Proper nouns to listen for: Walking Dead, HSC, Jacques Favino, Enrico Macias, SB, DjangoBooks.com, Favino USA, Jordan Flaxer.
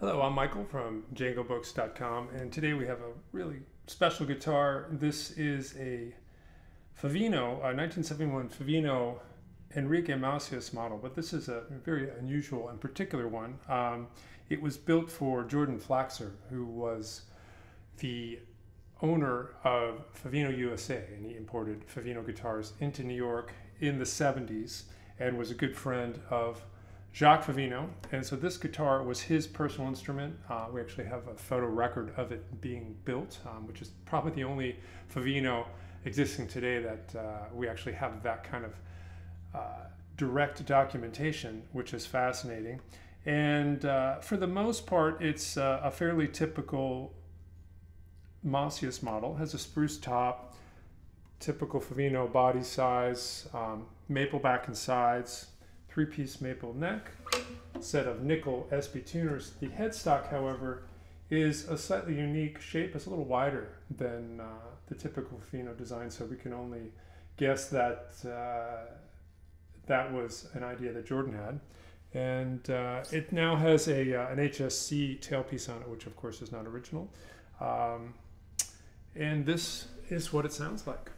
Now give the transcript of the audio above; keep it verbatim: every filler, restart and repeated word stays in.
Hello, I'm Michael from Django Books dot com, and today we have a really special guitar. This is a Favino, a nineteen seventy-one Favino Enrico Macias model, but this is a very unusual and particular one. Um, it was built for Jordan Flaxer, who was the owner of Favino U S A, and he imported Favino guitars into New York in the seventies and was a good friend of Jacques Favino, and so this guitar was his personal instrument. Uh, we actually have a photo record of it being built, um, which is probably the only Favino existing today that uh, we actually have that kind of uh, direct documentation, which is fascinating. And uh, for the most part, it's uh, a fairly typical Macias model. It has a spruce top, typical Favino body size, um, maple back and sides, three-piece maple neck, set of nickel S B tuners. The headstock, however, is a slightly unique shape. It's a little wider than uh, the typical Favino design, so we can only guess that uh, that was an idea that Jordan had. And uh, it now has a, uh, an H S C tailpiece on it, which of course is not original. Um, and this is what it sounds like.